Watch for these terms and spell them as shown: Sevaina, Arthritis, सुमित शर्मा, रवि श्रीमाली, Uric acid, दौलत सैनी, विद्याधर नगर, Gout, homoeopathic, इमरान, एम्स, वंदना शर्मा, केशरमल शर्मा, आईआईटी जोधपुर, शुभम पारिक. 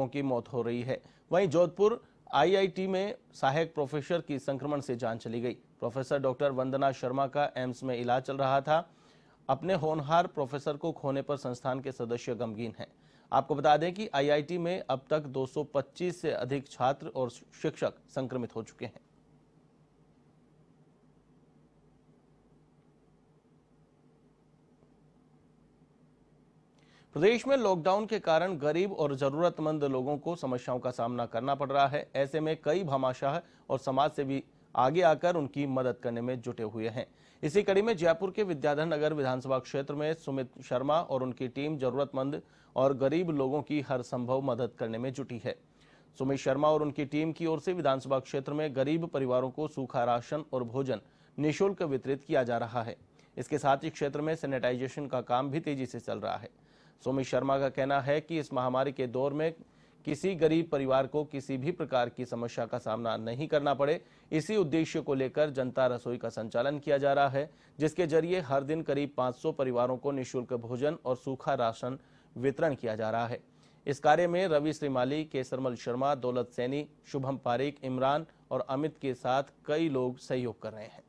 लोगों की मौत हो रही है। वहीं जोधपुर आईआईटी में सहायक प्रोफेसर की संक्रमण से जान चली गई। प्रोफेसर डॉक्टर वंदना शर्मा का एम्स में इलाज चल रहा था। अपने होनहार प्रोफेसर को खोने पर संस्थान के सदस्य गमगीन हैं। आपको बता दें कि आईआईटी में अब तक 225 से अधिक छात्र और शिक्षक संक्रमित हो चुके हैं। प्रदेश में लॉकडाउन के कारण गरीब और जरूरतमंद लोगों को समस्याओं का सामना करना पड़ रहा है। ऐसे में कई भामाशाह और समाज से भी आगे आकर उनकी मदद करने में जुटे हुए हैं। इसी कड़ी में जयपुर के विद्याधर नगर विधानसभा क्षेत्र में सुमित शर्मा और उनकी टीम जरूरतमंद और गरीब लोगों की हर संभव मदद करने में जुटी है। सुमित शर्मा और उनकी टीम की ओर से विधानसभा क्षेत्र में गरीब परिवारों को सूखा राशन और भोजन निःशुल्क वितरित किया जा रहा है। इसके साथ ही क्षेत्र में सैनिटाइजेशन का काम भी तेजी से चल रहा है। सुमित शर्मा का कहना है कि इस महामारी के दौर में किसी गरीब परिवार को किसी भी प्रकार की समस्या का सामना नहीं करना पड़े, इसी उद्देश्य को लेकर जनता रसोई का संचालन किया जा रहा है, जिसके जरिए हर दिन करीब 500 परिवारों को निःशुल्क भोजन और सूखा राशन वितरण किया जा रहा है। इस कार्य में रवि श्रीमाली, केशरमल शर्मा, दौलत सैनी, शुभम पारिक, इमरान और अमित के साथ कई लोग सहयोग कर रहे हैं।